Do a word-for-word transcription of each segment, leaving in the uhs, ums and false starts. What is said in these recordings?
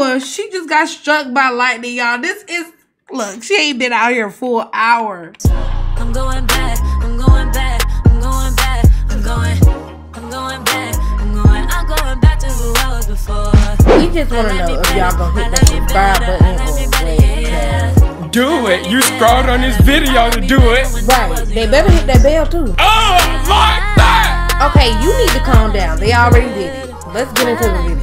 was, she just got struck by lightning, y'all. This is, look, she ain't been out here for an hour. I'm going back, I'm going back, I'm going back, I'm going, I'm going back, I'm going, I'm going back to who I was before. We just want to know if y'all gonna hit that subscribe button or wait. Do it. You scrolled on this video to do it. Right. They better hit that bell too. Oh my God. Okay, you need to calm down. They already did it. Let's get into the video.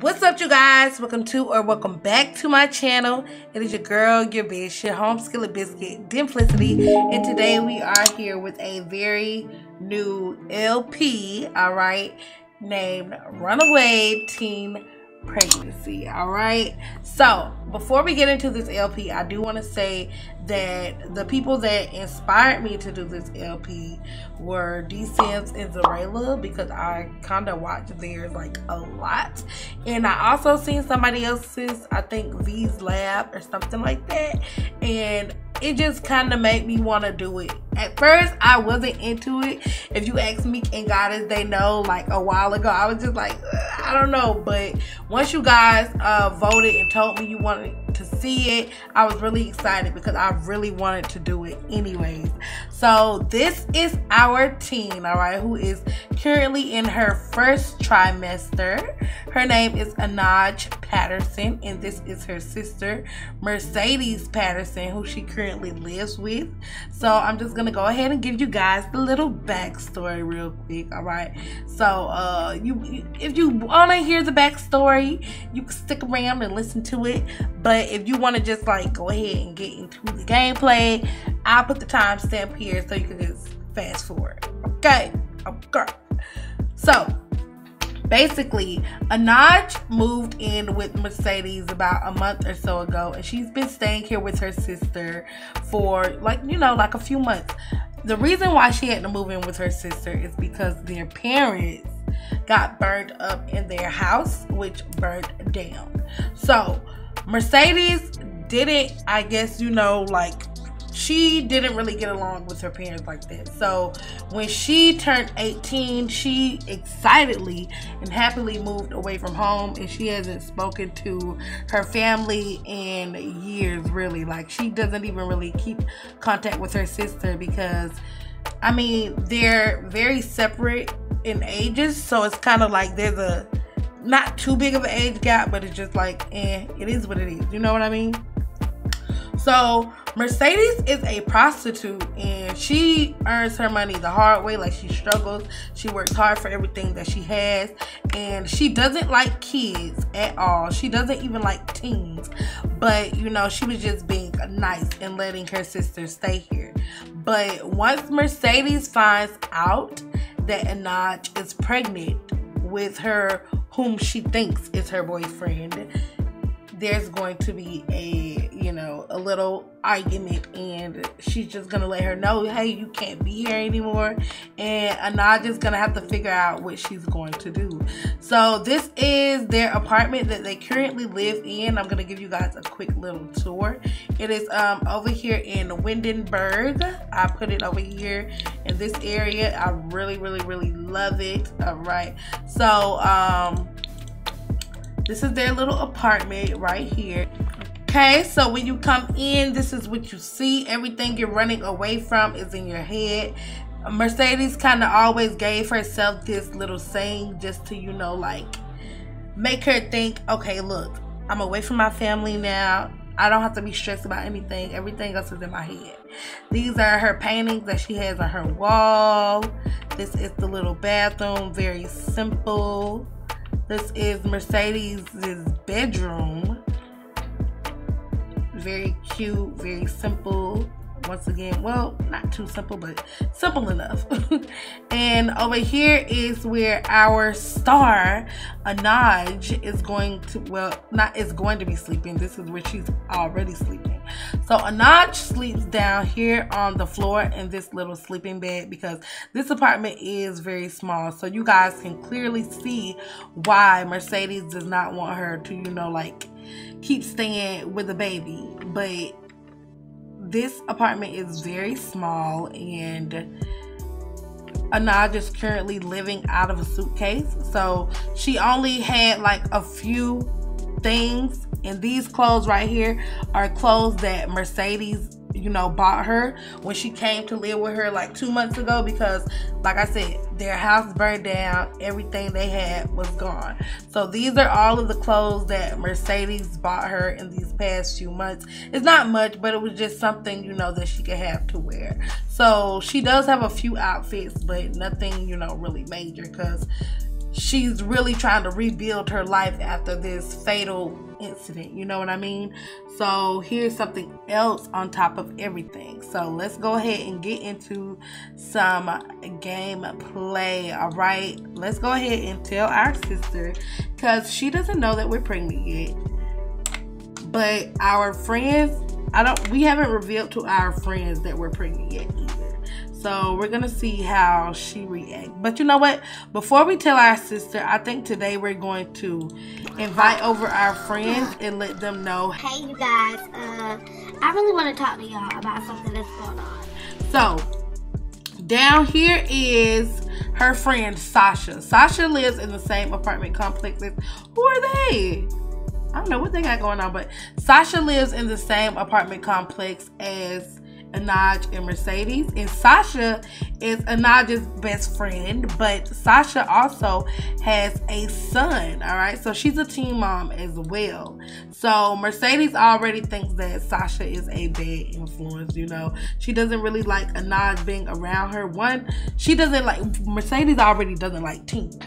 What's up, you guys? Welcome to or welcome back to my channel. It is your girl, your bitch, your home skillet biscuit, Dimplicity, and today we are here with a very new L P, all right, named Runaway Teen Pregnancy. All right, so before we get into this L P, I do want to say that the people that inspired me to do this L P were D Sims and Zarela, because I kind of watched theirs like a lot, and I also seen somebody else's, I think V's Lab or something like that, and it just kind of made me want to do it. At first I wasn't into it. If you ask Meek and Goddess, they know, like a while ago I was just like, I don't know, but once you guys uh voted and told me you wanted to see it, I was really excited because I really wanted to do it anyways. So this is our teen, all right, who is currently in her first trimester. Her name is Anaj Patterson, and this is her sister Mercedes Patterson, who she currently lives with. So I'm just gonna go ahead and give you guys the little backstory real quick, all right? So uh you, you if you want to hear the backstory, you can stick around and listen to it, but if you want to just like go ahead and get into the gameplay, I'll put the timestamp here so you can just fast forward. Okay, okay. So basically, Anaj moved in with Mercedes about a month or so ago, and she's been staying here with her sister for like, you know, like a few months. The reason why she had to move in with her sister is because their parents got burned up in their house, which burned down. So Mercedes didn't, I guess, you know, like, she didn't really get along with her parents like that. So when she turned eighteen, she excitedly and happily moved away from home, and she hasn't spoken to her family in years, really. Like, she doesn't even really keep contact with her sister because, I mean, they're very separate in ages, so it's kind of like there's a not too big of an age gap, but it's just like, eh, it is what it is, you know what I mean? So Mercedes is a prostitute, and she earns her money the hard way. Like, she struggles, she works hard for everything that she has, and she doesn't like kids at all. She doesn't even like teens, but you know, she was just being nice and letting her sister stay here. But once Mercedes finds out that Anaj is pregnant with her, whom she thinks is her boyfriend, there's going to be a, you know, a little argument, and she's just gonna let her know, hey, you can't be here anymore, and Anaj is gonna have to figure out what she's going to do. So this is their apartment that they currently live in. I'm gonna give you guys a quick little tour. It is um over here in Windenburg. I put it over here in this area. I really really really love it. All right, so um this is their little apartment right here. Okay, so when you come in, this is what you see. Everything you're running away from is in your head. Mercedes kind of always gave herself this little saying just to, you know, like, make her think, okay, look, I'm away from my family now. I don't have to be stressed about anything. Everything else is in my head. These are her paintings that she has on her wall. This is the little bathroom, very simple. This is Mercedes' bedroom. Very cute, very simple. Once again, well, not too simple, but simple enough. And over here is where our star, Anaj, is going to, well, not is going to be sleeping. This is where she's already sleeping. So Anaj sleeps down here on the floor in this little sleeping bed because this apartment is very small. So you guys can clearly see why Mercedes does not want her to, you know, like, keep staying with the baby. But this apartment is very small, and Anaj is currently living out of a suitcase, so she only had like a few things, and these clothes right here are clothes that Mercedes, you know, bought her when she came to live with her like two months ago, because like I said, their house burned down, everything they had was gone. So these are all of the clothes that Mercedes bought her in these past few months. It's not much, but it was just something, you know, that she could have to wear. So she does have a few outfits, but nothing, you know, really major, because she's really trying to rebuild her life after this fatal incident, you know what I mean? So here's something else on top of everything. So let's go ahead and get into some gameplay. All right, let's go ahead and tell our sister, because she doesn't know that we're pregnant yet, but our friends, I don't, we haven't revealed to our friends that we're pregnant yet either. So we're gonna see how she reacts. But you know what? Before we tell our sister, I think today we're going to invite over our friends and let them know. Hey, you guys. Uh, I really want to talk to y'all about something that's going on. So down here is her friend Sasha. Sasha lives in the same apartment complex as, who are they? I don't know what they got going on, but Sasha lives in the same apartment complex as Anaj and Mercedes, and Sasha is Anaj's best friend, but Sasha also has a son. All right, so she's a teen mom as well. So Mercedes already thinks that Sasha is a bad influence. You know, she doesn't really like Anaj being around her. One, she doesn't like, Mercedes already doesn't like teens.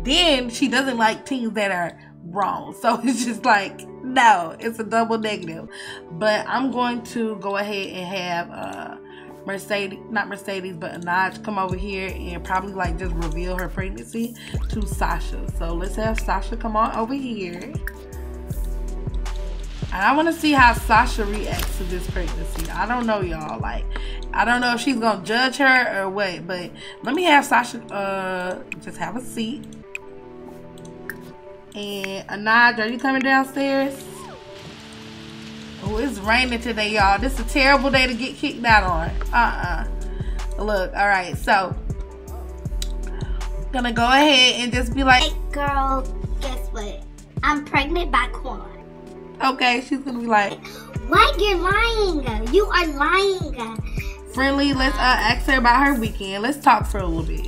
Then she doesn't like teens that are wrong. So it's just like, no, it's a double negative. But I'm going to go ahead and have uh Mercedes, not Mercedes, but Anaj come over here and probably like just reveal her pregnancy to Sasha. So let's have Sasha come on over here, and I want to see how Sasha reacts to this pregnancy. I don't know, y'all, like I don't know if she's gonna judge her or what, but let me have Sasha uh just have a seat. And Anaj, are you coming downstairs? Oh, it's raining today, y'all. This is a terrible day to get kicked out on. Uh-uh. Look, all right, so gonna go ahead and just be like, hey, girl, guess what? I'm pregnant by Quan. Okay, she's gonna be like, what? You're lying. You are lying. Friendly, let's uh, ask her about her weekend. Let's talk for a little bit.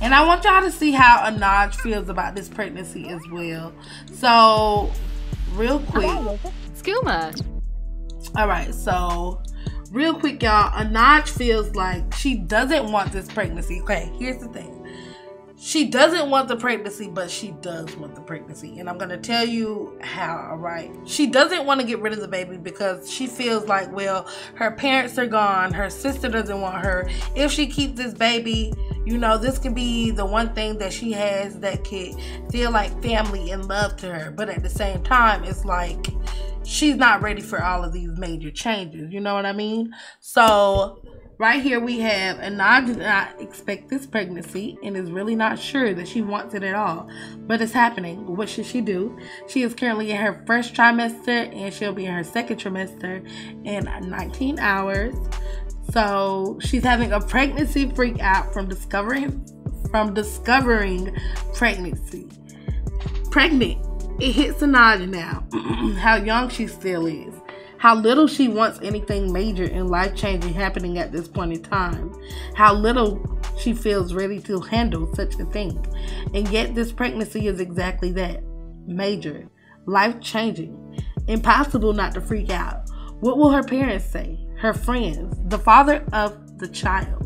And I want y'all to see how Anaj feels about this pregnancy as well. So, real quick. Skooma. All right, so real quick, y'all. Anaj feels like she doesn't want this pregnancy. Okay, here's the thing. She doesn't want the pregnancy, but she does want the pregnancy. And I'm going to tell you how, all right? She doesn't want to get rid of the baby because she feels like, well, her parents are gone. Her sister doesn't want her. If she keeps this baby, you know, this could be the one thing that she has that could feel like family and love to her. But at the same time, it's like she's not ready for all of these major changes. You know what I mean? So right here we have, Anaj did not expect this pregnancy and is really not sure that she wants it at all. But it's happening. What should she do? She is currently in her first trimester, and she'll be in her second trimester in nineteen hours. So she's having a pregnancy freak out from discovering from discovering pregnancy. Pregnant. It hits Anaj now. How young she still is. How little she wants anything major and life-changing happening at this point in time. How little she feels ready to handle such a thing. And yet this pregnancy is exactly that. Major. Life-changing. Impossible not to freak out. What will her parents say? Her friends, the father of the child.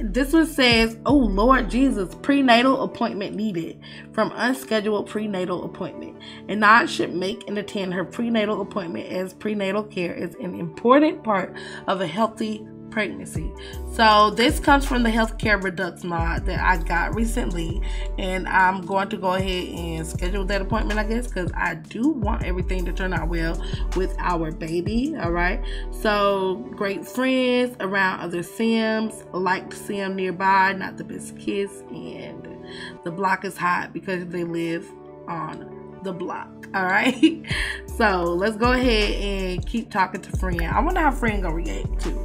This one says, oh Lord Jesus, prenatal appointment needed. From unscheduled prenatal appointment. Anaj should make and attend her prenatal appointment, as prenatal care is an important part of a healthy pregnancy. So this comes from the healthcare redux mod that I got recently, and I'm going to go ahead and schedule that appointment, I guess, because I do want everything to turn out well with our baby. All right, so great friends, around other Sims, liked Sim nearby, not the best kiss, and the block is hot because they live on the block. All right, so let's go ahead and keep talking to friend. I wonder how friend gonna react too.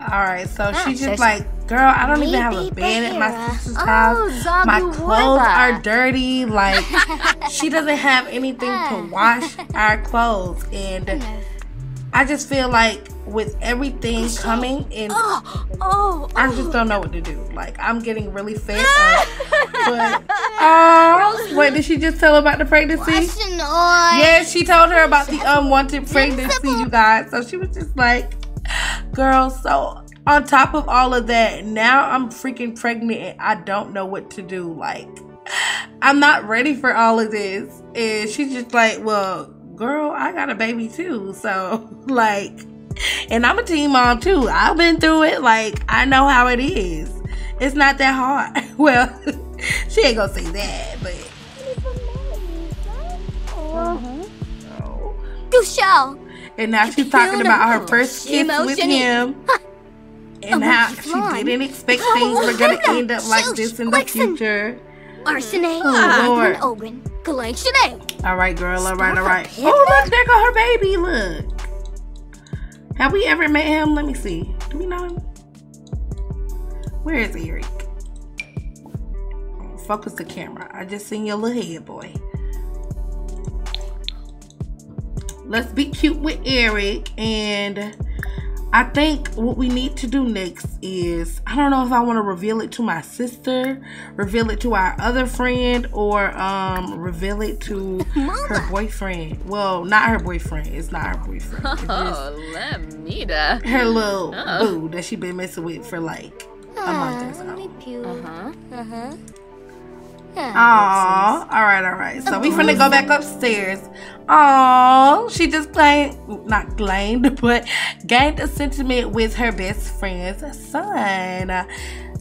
Alright, so ah, she just Sasha. like, girl, I don't Maybe even have a bed at my sister's oh, house. Zaguada. My clothes are dirty. Like, she doesn't have anything ah. to wash our clothes. And yes. I just feel like with everything coming in, oh, oh, oh. I just don't know what to do. Like, I'm getting really fed up. But, oh, wait, did she just tell her about the pregnancy? Yeah, she told her about the unwanted pregnancy, you guys. So she was just like, girl, so on top of all of that, now I'm freaking pregnant and I don't know what to do. Like, I'm not ready for all of this. And she's just like, well, girl, I got a baby too. So, like, and I'm a teen mom too. I've been through it. Like, I know how it is. It's not that hard. Well, she ain't gonna say that, but. Mm-hmm. Oh. And now she's talking about her first kiss with him and how she didn't expect things were gonna end up like this in the future. Oh, Lord. All right, girl. All right, all right. Oh, look, there go her baby. Look. Have we ever met him? Let me see. Do we know him? Where is Eric? Focus the camera. I just seen your little head, boy. Let's be cute with Eric. And I think what we need to do next is, I don't know if I want to reveal it to my sister, reveal it to our other friend, or um, reveal it to her boyfriend. Well, not her boyfriend. It's not her boyfriend. It's oh, Lamita. Her little oh. boo that she been messing with for like a month or so. Uh-huh. Uh-huh. Yeah, aww, all right, all right. So we finna go back upstairs. Aww, she just claimed, not claimed, but gained a sentiment with her best friend's son.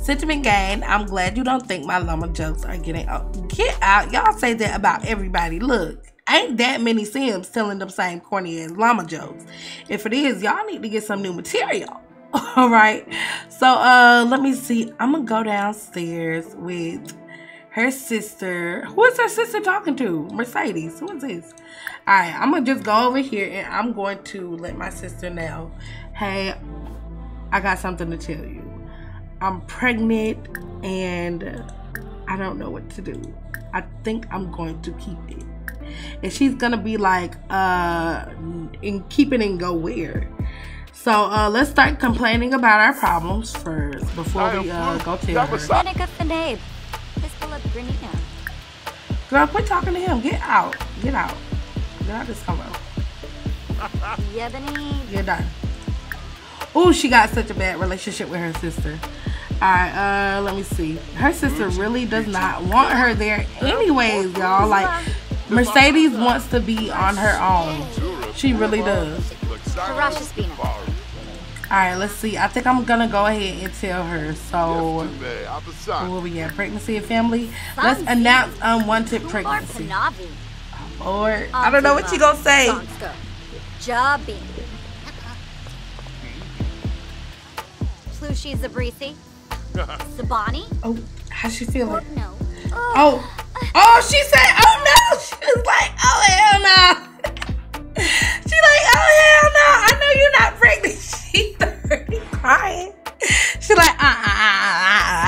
Sentiment gained. I'm glad you don't think my llama jokes are getting out. Get out. Y'all say that about everybody. Look, ain't that many Sims telling them same corny ass llama jokes. If it is, y'all need to get some new material. All right. So uh, let me see. I'm gonna go downstairs with her sister. Who is her sister talking to? Mercedes. Who is this? All right, I'm going to just go over here and I'm going to let my sister know, hey, I got something to tell you. I'm pregnant and I don't know what to do. I think I'm going to keep it. And she's going to be like, uh, and keep it and go where? So uh, let's start complaining about our problems first before we uh, go tell her. Girl, quit talking to him. Get out. Get out. Get out of this hello. You're done. Oh, she got such a bad relationship with her sister. Alright, uh, let me see. Her sister really does not want her there anyways, y'all. Like, Mercedes wants to be on her own. She really does. Alright, let's see. I think I'm gonna go ahead and tell her. So, where we at? Pregnancy and family? Let's announce unwanted pregnancy. Oh, Lord. I don't know what you gonna say. Oh, how's she feeling? Oh, oh, she said, oh no! She was like, oh hell no! She like, oh hell no, I know you're not pregnant. She thirty crying. She like, uh, uh, uh, uh,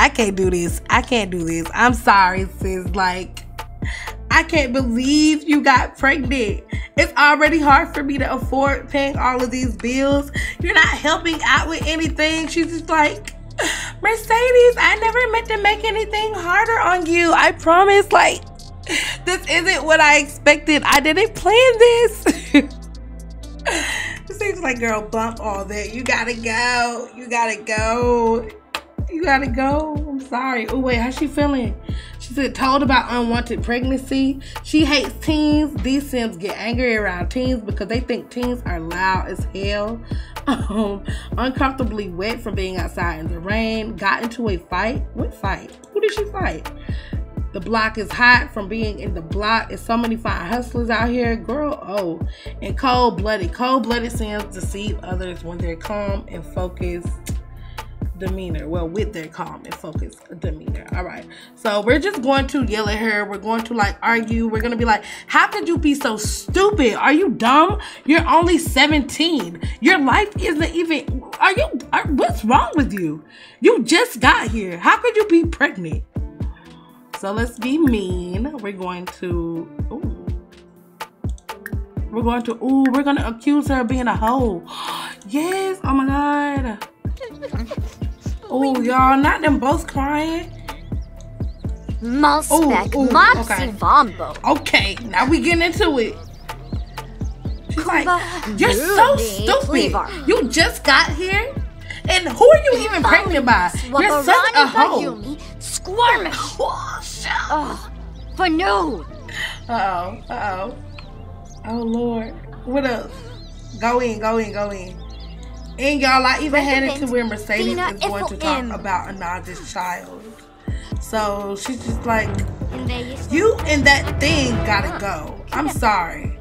I can't do this. I can't do this. I'm sorry, sis. Like, I can't believe you got pregnant. It's already hard for me to afford paying all of these bills. You're not helping out with anything. She's just like, Mercedes, I never meant to make anything harder on you. I promise, like, this isn't what I expected. I didn't plan this. It seems like, girl, bump all that. You gotta go. You gotta go. You gotta go. I'm sorry. Oh, wait. How's she feeling? She said, told about unwanted pregnancy. She hates teens. These Sims get angry around teens because they think teens are loud as hell. Um, uncomfortably wet from being outside in the rain. Got into a fight. What fight? Who did she fight? The block is hot from being in the block. There's so many fine hustlers out here. Girl, oh. And cold-blooded. Cold-blooded Sims deceive others when they're calm and focused. demeanor. Well, with their calm and focused demeanor. All right. So we're just going to yell at her. We're going to like argue. We're going to be like, how could you be so stupid? Are you dumb? You're only seventeen. Your life isn't even, are you, are, what's wrong with you? You just got here. How could you be pregnant? So let's be mean. We're going to, ooh. We're going to, ooh, we're going to accuse her of being a hoe. Yes. Oh, my God. Oh, y'all, not them both crying. Malsbeck, Mopsy Vombo. Okay, now we getting into it. She's like, you're so stupid. You just got here? And who are you even pregnant by? You're such a hoe. Squirmish. Oh, for no. Uh-oh, uh-oh. Oh, Lord. What else? Go in, go in, go in. And y'all, I even had it to where Mercedes is going to talk about Anaj's child. So she's just like, you and that thing gotta go. I'm sorry.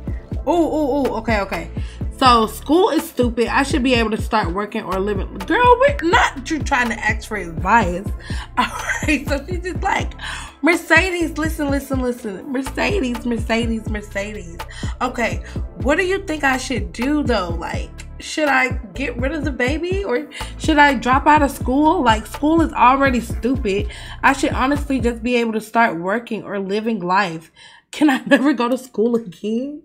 Ooh, ooh, ooh. Okay, okay. So school is stupid. I should be able to start working or living. Girl, we're not you trying to ask for advice. All right. So she's just like, Mercedes, listen, listen, listen. Mercedes, Mercedes, Mercedes. Okay. What do you think I should do though? Like, should I get rid of the baby or should I drop out of school? Like, school is already stupid. I should honestly just be able to start working or living life. Can I never go to school again?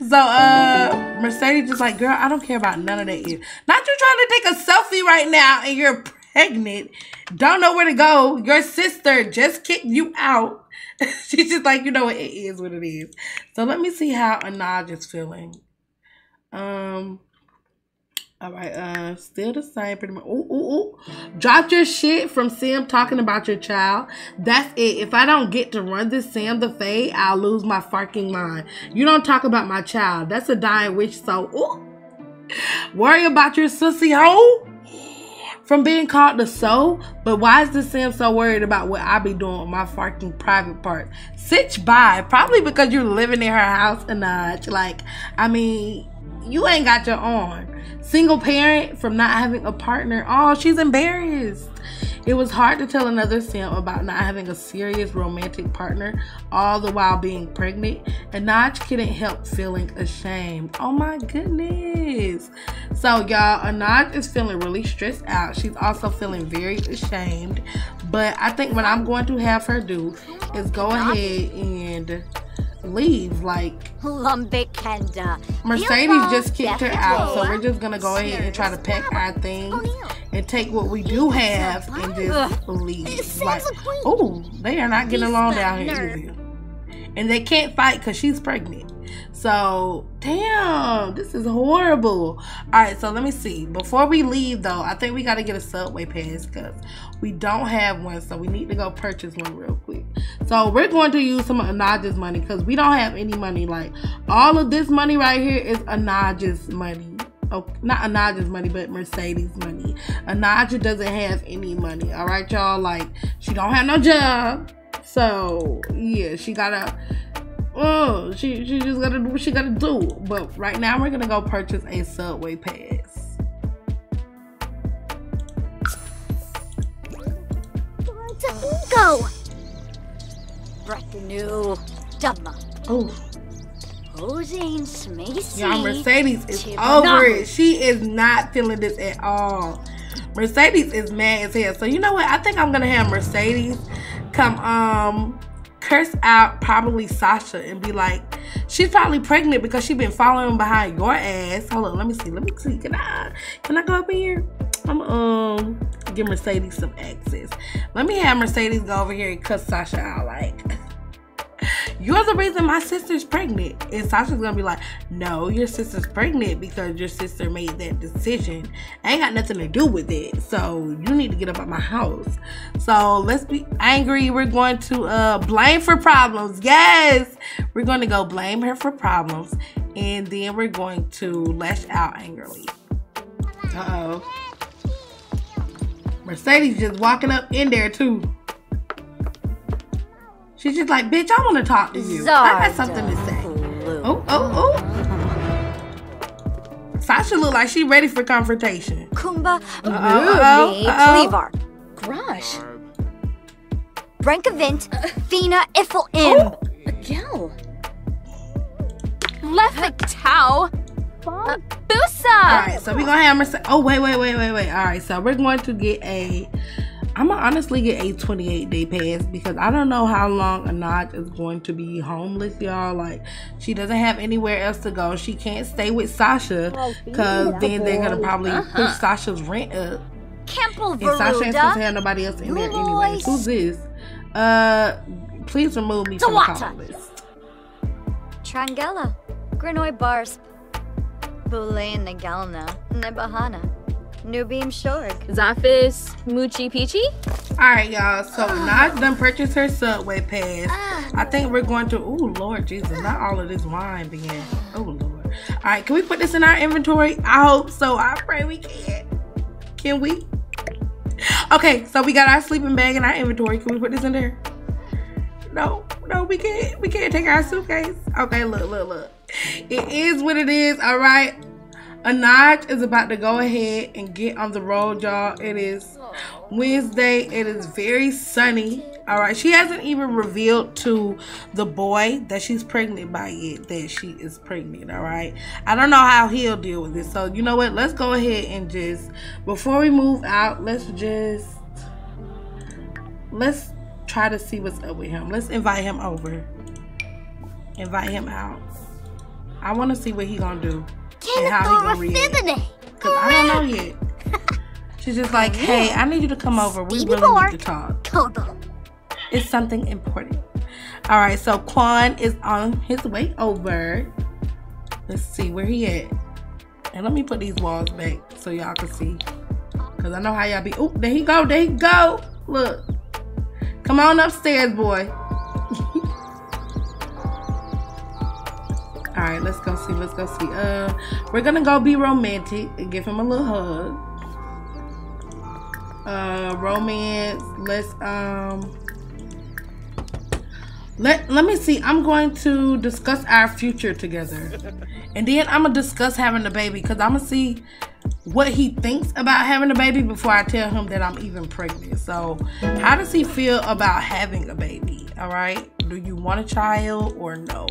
So uh Mercedes just like, girl, I don't care about none of that. Either. Not you trying to take a selfie right now and you're pregnant, don't know where to go. Your sister just kicked you out. She's just like, you know what, it is what it is. So let me see how Anaj is feeling. Um All right, uh, still the same, pretty much. Ooh, ooh, ooh. Dropped your shit from Sam talking about your child. That's it. If I don't get to run this Sam the Fade, I'll lose my fucking mind. You don't talk about my child. That's a dying wish, so, ooh. Worry about your sissy hoe from being called the soul. But why is the Sam so worried about what I be doing with my fucking private part? Sitch by. Probably because you're living in her house, Anaj. Like, I mean... You ain't got your own. Single parent from not having a partner. Oh, she's embarrassed. It was hard to tell another Sim about not having a serious romantic partner all the while being pregnant. And Anaj couldn't help feeling ashamed. Oh my goodness. So y'all, Anaj is feeling really stressed out. She's also feeling very ashamed. But I think what I'm going to have her do is go ahead and... leave. Like, Mercedes just kicked her out, so we're just gonna go ahead and try to pack our things and take what we do have and just leave. Like, oh, they are not getting along down here either. And they can't fight because she's pregnant. So, damn, this is horrible. All right, so let me see. Before we leave, though, I think we got to get a Subway pass because we don't have one. So we need to go purchase one real quick. So we're going to use some of Anaj's money because we don't have any money. Like, all of this money right here is Anaj's money. Oh, not Anaj's money, but Mercedes' money. Anaj doesn't have any money. All right, y'all? Like, she don't have no job. So, yeah, she got to... Oh, she, she just gotta do what she gotta do. But right now, we're gonna go purchase a Subway pass. Go! New Dubma. Oh. Y'all, Mercedes is over it. She is not feeling this at all. Mercedes is mad as hell. So, you know what? I think I'm gonna have Mercedes come, um, curse out probably Sasha and be like, she's probably pregnant because she's been following behind your ass. Hold on, let me see. Let me see. Can I can I go up in here? I'm um give Mercedes some access. Let me have Mercedes go over here and cuss Sasha out like, you're the reason my sister's pregnant. And Sasha's gonna be like, no, your sister's pregnant because your sister made that decision. I ain't got nothing to do with it. So you need to get up at my house. So let's be angry. We're going to uh blame for problems. Yes, we're going to go blame her for problems, and then we're going to lash out angrily. Uh oh. Mercedes just walking up in there too. She's just like, bitch, I want to talk to you. I got something to say. Oh, oh, oh. Sasha look like she ready for confrontation. Kumba, uh-oh, uh-oh, uh-oh. Levar, Grosh, Brankavint, Fina, Ifel, Imb, Gil, Lefik, Tau, uh, Busa. All right, so we're gonna have Mercedes. Oh wait, wait, wait, wait, wait. All right, so we're going to get a. I'm gonna honestly get a twenty-eight day pass because I don't know how long Anaj is going to be homeless, y'all. Like, she doesn't have anywhere else to go. She can't stay with Sasha because oh, then they're gonna probably uh-huh. push Sasha's rent up. Campbell and Veruda. Sasha ain't supposed to have nobody else in there anyway. Who's this? Uh, please remove me from the call list. Trangella, Grinoy Bars, Boulain Nagalna, Nebahana. New Beam Shorg. Zafis Moochie Peachy. Alright, y'all. So uh, Anaj done purchased her subway pass. Uh, I think we're going to. Ooh, Lord Jesus. Uh, not all of this wine began. Oh, Lord. Alright, can we put this in our inventory? I hope so. I pray we can. Can we? Okay, so we got our sleeping bag in our inventory. Can we put this in there? No, no, we can't. We can't take our suitcase. Okay, look, look, look. It is what it is. Alright. Anaj is about to go ahead and get on the road, y'all. It is Wednesday. It is very sunny. All right. She hasn't even revealed to the boy that she's pregnant by yet, that she is pregnant. All right. I don't know how he'll deal with it. So, you know what? Let's go ahead and just, before we move out, let's just, let's try to see what's up with him. Let's invite him over. Invite him out. I want to see what he gonna do. And how he gonna Cause I don't know yet. She's just like, hey, I need you to come over. We really need to talk. It's something important. All right, so Quan is on his way over. Let's see where he at. And let me put these walls back so y'all can see. Cause I know how y'all be. Oh, there he go. There he go. Look. Come on upstairs, boy. All right, let's go see, let's go see. Uh, we're gonna go be romantic and give him a little hug. Uh, romance, let's, um, let, let me see. I'm going to discuss our future together. And then I'm gonna discuss having a baby because I'm gonna see what he thinks about having a baby before I tell him that I'm even pregnant. So how does he feel about having a baby, all right? Do you want a child or no?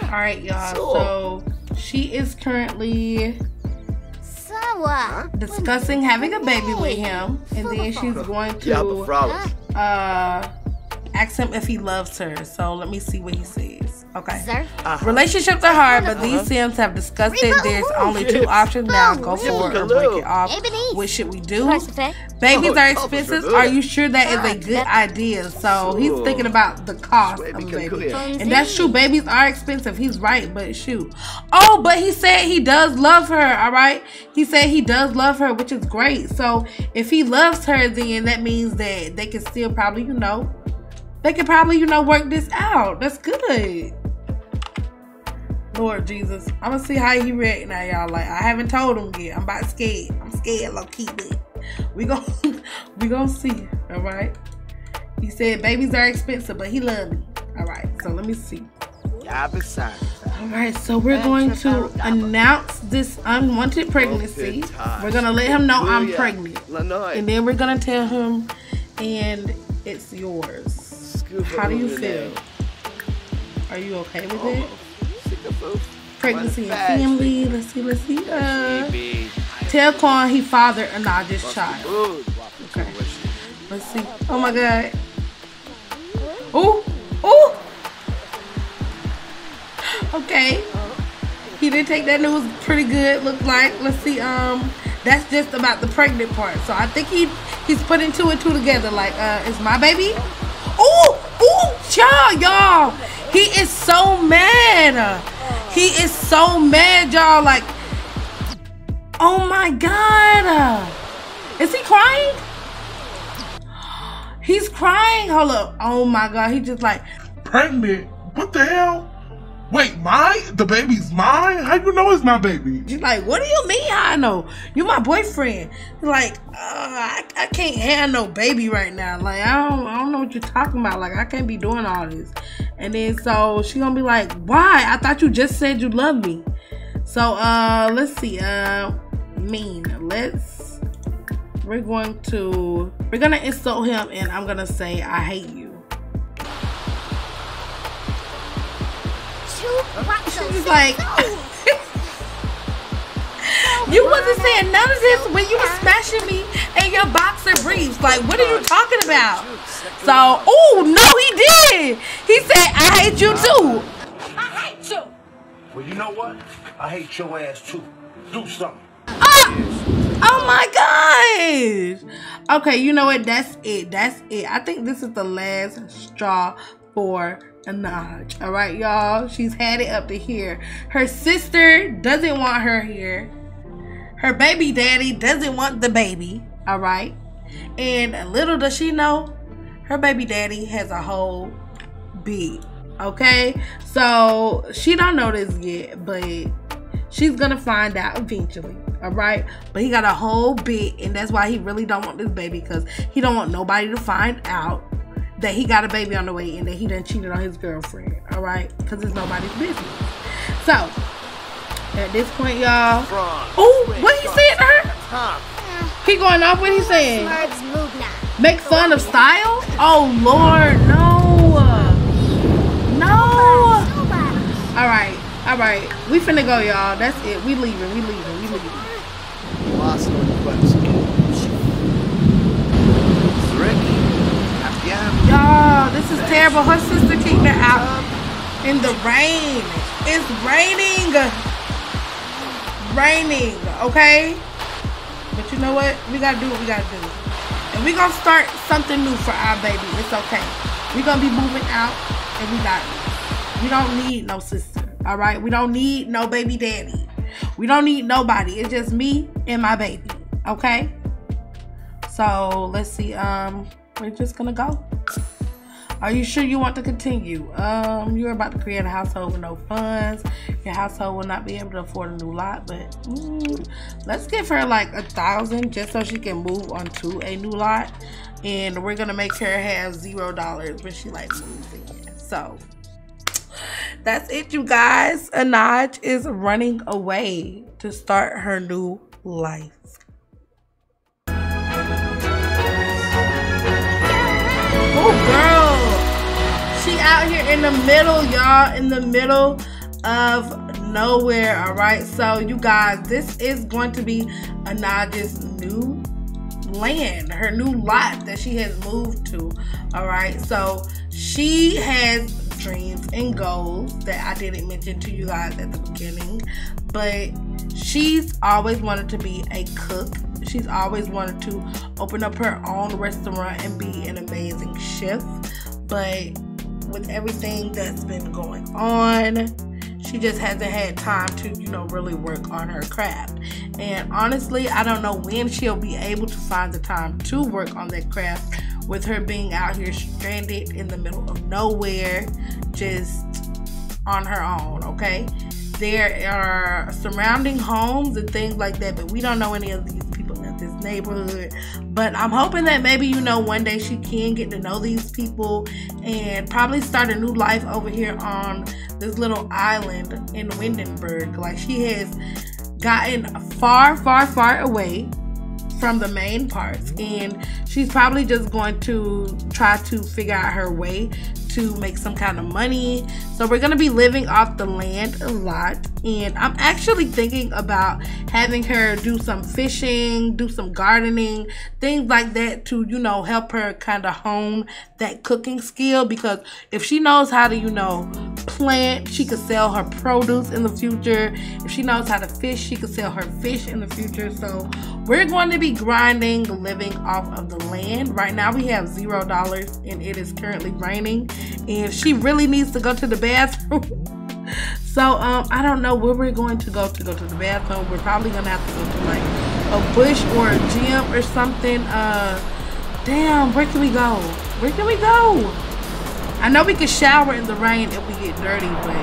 All right, y'all, so she is currently discussing having a baby with him, and then she's going to uh, ask him if he loves her. So let me see what he says. Okay. Relationships are hard, but these Sims have discussed it. There's only two options now, go for it or break it off. What should we do? Babies are expensive. Are you sure that is a good idea? So he's thinking about the cost of a baby. And that's true. Babies are expensive. He's right, but shoot. Oh, but he said he does love her, all right? He said he does love her, which is great. So if he loves her, then that means that they can still probably, you know, they can probably, you know, work this out. That's good. Lord Jesus. I'm going to see how he react now, y'all. Like, I haven't told him yet. I'm about scared. I'm scared, low-key, but we gon' we gon' see, all right? He said babies are expensive, but he loves me. All right, so let me see. All right, so we're going to announce this unwanted pregnancy. We're going to let him know I'm pregnant. And then we're going to tell him, and it's yours. How do you feel? Are you okay with it? Pregnancy and family. Let's see, let's see. Uh, Tell Quan he fathered Anaj's child. Okay. Let's see. Oh my God. Ooh, ooh. Okay. He did take that news pretty good. Looked like. Let's see. Um, that's just about the pregnant part. So I think he he's putting two and two together. Like, uh, it's my baby. Ooh, ooh, child, y'all. He is so mad. He is so mad, y'all. Like. Oh my God! Is he crying? He's crying. Hold up. Oh my God. He just like pregnant. What the hell? Wait, my the baby's mine? How you know it's my baby? She's like, what do you mean? I know you my boyfriend. Like, uh, I I can't have no baby right now. Like, I don't I don't know what you're talking about. Like, I can't be doing all this. And then so she gonna be like, why? I thought you just said you love me. So uh let's see, uh mean, let's we're going to we're gonna insult him and I'm gonna say I hate you. She's like, you wasn't saying none of this when you were smashing me in your boxer briefs. Like, what are you talking about? So, oh no, he did. He said, I hate you too. I hate you. Well, you know what? I hate your ass too. Do something. Oh, oh my gosh. Okay, you know what? That's it. That's it. I think this is the last straw for Anaj. All right, y'all. She's had it up to here. Her sister doesn't want her here. Her baby daddy doesn't want the baby. All right. And little does she know, her baby daddy has a whole big. Okay. So she don't know this yet, but she's going to find out eventually. All right. But he got a whole big, and that's why he really don't want this baby, because he don't want nobody to find out that he got a baby on the way and that he done cheated on his girlfriend, all right? Because it's nobody's business. So, at this point, y'all. Oh, what he said to her? He going off what he saying. Make fun of style? Oh, Lord, no. No. All right, all right. We finna go, y'all. That's it. We leaving, we leaving, we leaving. Y'all, this is terrible. Her sister kicked her out in the rain. It's raining. Raining, okay? But you know what? We got to do what we got to do. And we're going to start something new for our baby. It's okay. We're going to be moving out, and we got it. We don't need no sister, all right? We don't need no baby daddy. We don't need nobody. It's just me and my baby, okay? So, let's see. Um... We're just gonna go. Are you sure you want to continue? Um, you're about to create a household with no funds. Your household will not be able to afford a new lot, but mm, let's give her like a thousand just so she can move on to a new lot. And we're gonna make her have zero dollars when she like moves in. So that's it, you guys. Anaj is running away to start her new life. Oh, girl, she out here in the middle, y'all, in the middle of nowhere, all right? So, you guys, this is going to be Anaj's new land, her new lot that she has moved to, all right? So, she has dreams and goals that I didn't mention to you guys at the beginning, but she's always wanted to be a cook. She's always wanted to open up her own restaurant and be an amazing chef. But with everything that's been going on, she just hasn't had time to, you know, really work on her craft. And honestly, I don't know when she'll be able to find the time to work on that craft with her being out here stranded in the middle of nowhere, just on her own, okay? There are surrounding homes and things like that, but we don't know any of these this neighborhood. But I'm hoping that maybe, you know, one day she can get to know these people and probably start a new life over here on this little island in Windenburg. Like, she has gotten far far far away from the main parts, and she's probably just going to try to figure out her way to make some kind of money. So we're gonna be living off the land a lot, and I'm actually thinking about having her do some fishing, do some gardening, things like that, to, you know, help her kind of hone that cooking skill. Because if she knows how to, you know, plant, she could sell her produce in the future. If she knows how to fish, she could sell her fish in the future. So we're going to be grinding, living off of the land. Right now we have zero dollars and it is currently raining, and she really needs to go to the bathroom. So um I don't know where we're going to go to go to the bathroom. We're probably gonna have to go to like a bush or a gym or something. Uh damn, where can we go? Where can we go? I know we could shower in the rain if we get dirty, but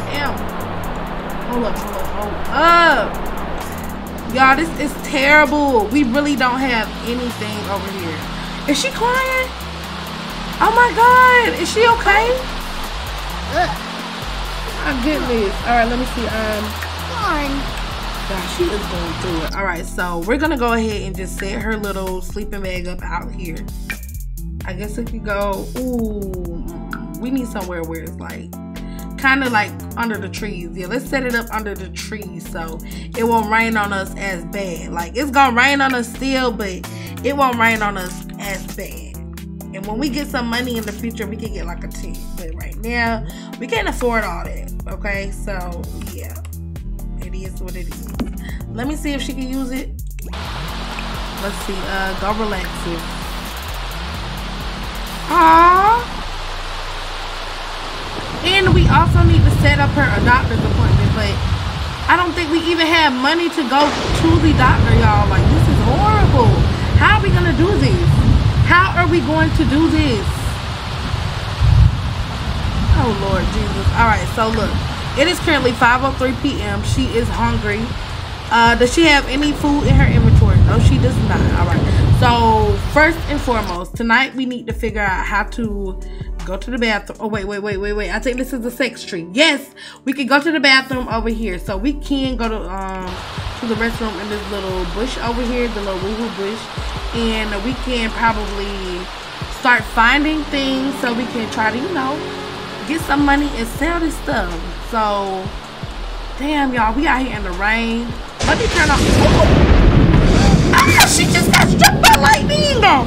damn. Hold up, hold up, hold up. Y'all, this is terrible. We really don't have anything over here. Is she crying? Oh my God, is she okay? My goodness. All right, let me see. Um, Quan. Gosh, she is going through it. All right, so we're gonna go ahead and just set her little sleeping bag up out here. I guess if you go, ooh, we need somewhere where it's like kind of like under the trees. Yeah, let's set it up under the trees so it won't rain on us as bad. Like, it's gonna rain on us still, but it won't rain on us as bad. And when we get some money in the future, we can get like a tent. But right now, we can't afford all that. Okay, so yeah, it is what it is. Let me see if she can use it. Let's see. Uh, go relax here. Aww. And we also need to set up her doctor's appointment, but I don't think we even have money to go to the doctor, y'all. Like, this is horrible. How are we gonna do this? How are we going to do this? Oh Lord Jesus. All right, so look, it is currently five oh three p m She is hungry. Uh, does she have any food in her inventory? No, she does not. All right. So first and foremost, tonight we need to figure out how to go to the bathroom. Oh, wait, wait, wait, wait, wait. I think this is the sex tree. Yes, we can go to the bathroom over here. So we can go to um to the restroom in this little bush over here, the little woo-woo bush. And we can probably start finding things so we can try to, you know, get some money and sell this stuff. So, damn, y'all, we out here in the rain. Let me turn off. Oh. Oh, she just got struck by lightning. Oh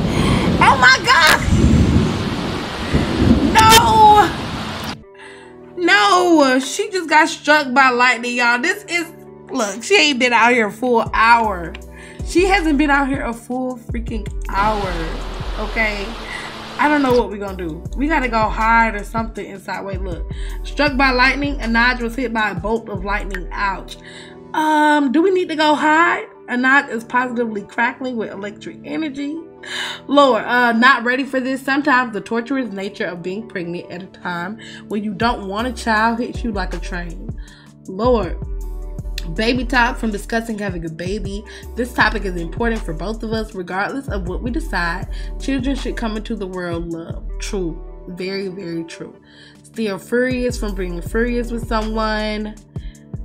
my God. No. No. She just got struck by lightning, y'all. This is, look, she ain't been out here a full hour. She hasn't been out here a full freaking hour. Okay. I don't know what we're going to do. We got to go hide or something inside. Wait, look. Struck by lightning. Anaj was hit by a bolt of lightning. Ouch. Um, do we need to go hide? Anaj is positively crackling with electric energy. Lord, uh, not ready for this. Sometimes the torturous nature of being pregnant at a time when you don't want a child hits you like a train. Lord. Baby talk from discussing having a baby. This topic is important for both of us, regardless of what we decide. Children should come into the world love. True. Very, very true. Still furious from being furious with someone.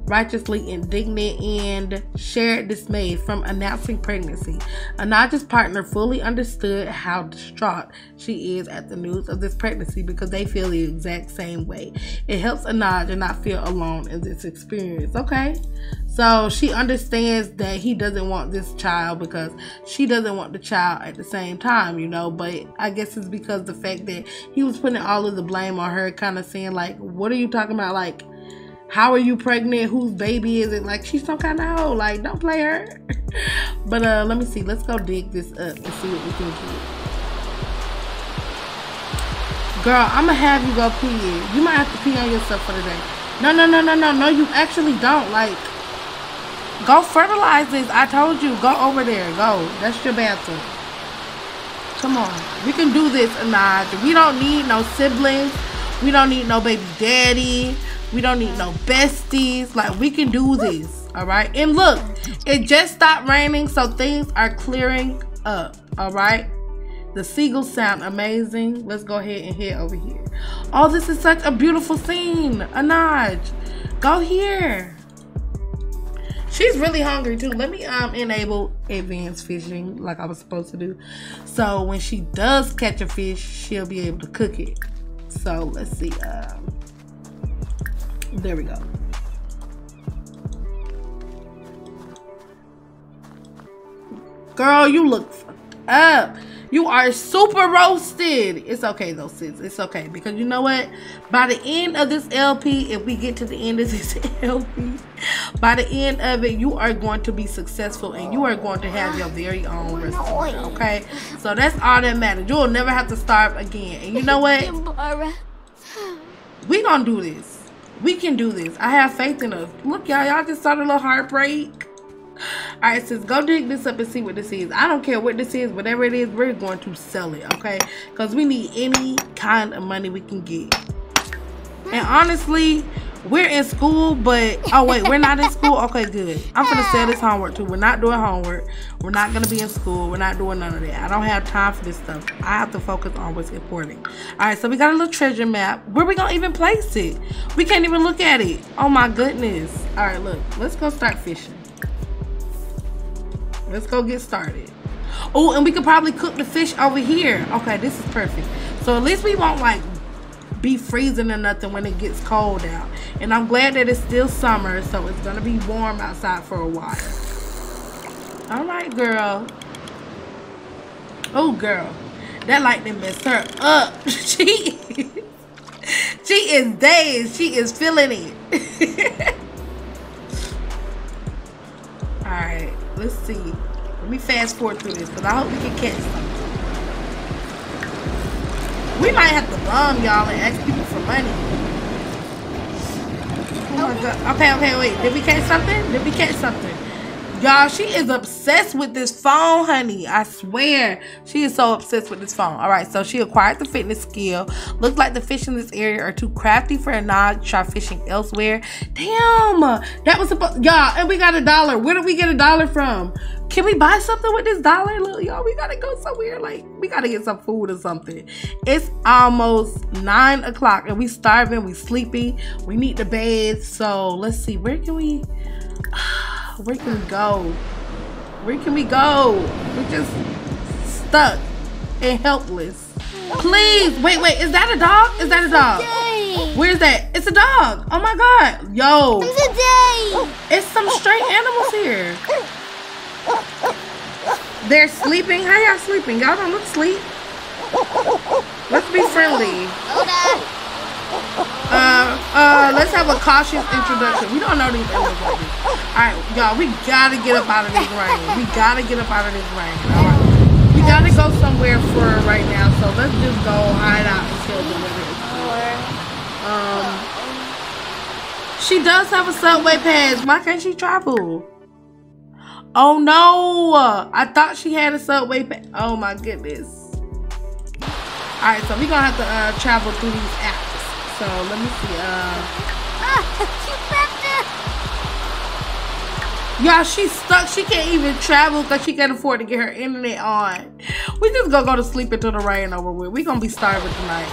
Righteously indignant and shared dismay from announcing pregnancy. Anaj's partner fully understood how distraught she is at the news of this pregnancy because they feel the exact same way. It helps Anaj to not feel alone in this experience. Okay, so she understands that he doesn't want this child because she doesn't want the child at the same time, you know, but I guess it's because the fact that he was putting all of the blame on her, kind of saying like, what are you talking about? Like, how are you pregnant? Whose baby is it? Like, she's some kind of hoe. Like, don't play her. But uh, let me see. Let's go dig this up and see what we can do. Girl, I'm going to have you go pee. You might have to pee on yourself for the day. No, no, no, no, no. No, you actually don't. Like, go fertilize this. I told you. Go over there. Go. That's your bathroom. Come on. We can do this, Anaj. We don't need no siblings. We don't need no baby daddy. We don't need no besties. Like, we can do this, all right? And look, it just stopped raining, so things are clearing up, all right? The seagulls sound amazing. Let's go ahead and head over here. Oh, this is such a beautiful scene. Anaj, go here. She's really hungry, too. Let me um enable advanced fishing like I was supposed to do. So when she does catch a fish, she'll be able to cook it. So let's see. Um, There we go. Girl, you look fucked up. You are super roasted. It's okay though, sis. It's okay. Because you know what? By the end of this L P, if we get to the end of this L P, by the end of it, you are going to be successful and you are going to have your very own restaurant. Okay? So that's all that matters. You'll never have to starve again. And you know what? We're going to do this. We can do this. I have faith in us. Look, y'all. Y'all just saw the little heartbreak. All right, sis. Go dig this up and see what this is. I don't care what this is. Whatever it is, we're going to sell it, okay? Because we need any kind of money we can get. And honestly, We're in school, but oh wait, we're not in school. Okay, good. I'm gonna sell this homework too. We're not doing homework. We're not gonna be in school. We're not doing none of that. I don't have time for this stuff. I have to focus on what's important. All right, so we got a little treasure map. Where we gonna even place it? We can't even look at it. Oh my goodness. All right, look. Let's go start fishing. Let's go get started. Oh, and we could probably cook the fish over here. Okay, this is perfect. So at least we won't like be freezing or nothing when it gets cold out. And I'm glad that it's still summer, so it's gonna be warm outside for a while. All right, girl. Oh, girl, that lightning messed her up. She, she is dazed. She is feeling it. All right, let's see. Let me fast forward through this because I hope we can catch something. We might have to bomb y'all and ask people for money. Oh my God. Okay, okay, wait. Did we catch something? Did we catch something? Y'all, she is obsessed with this phone, honey. I swear. She is so obsessed with this phone. All right, so she acquired the fitness skill. Looks like the fish in this area are too crafty for Anaj. Try fishing elsewhere. Damn. That was supposed... Y'all, and we got a dollar. Where did we get a dollar from? Can we buy something with this dollar? Look, y'all, we gotta go somewhere. Like, we gotta get some food or something. It's almost nine o'clock and we starving, we sleepy, we need the bed. So let's see, where can we, where can we go? Where can we go? We're just stuck and helpless. Please, wait, wait, is that a dog? Is that a dog? Where's that? It's a dog. Oh my God, yo. It's a day. It's some stray animals here. They're sleeping. How y'all sleeping? Y'all don't look asleep. Let's be friendly. Uh, uh, let's have a cautious introduction. We don't know these animals like this. All right, y'all, we gotta get up out of this rain. We gotta get up out of this rain. All right. We gotta go somewhere for right now, so let's just go hide out until the weather is clear. Um, she does have a subway pass. Why can't she travel? Oh no! I thought she had a subway pass. Oh my goodness. Alright, so we're gonna have to uh, travel through these apps. So let me see. Uh... Y'all, she's stuck. She can't even travel because she can't afford to get her internet on. We just gonna go to sleep until the rain over with. We're gonna be starving tonight.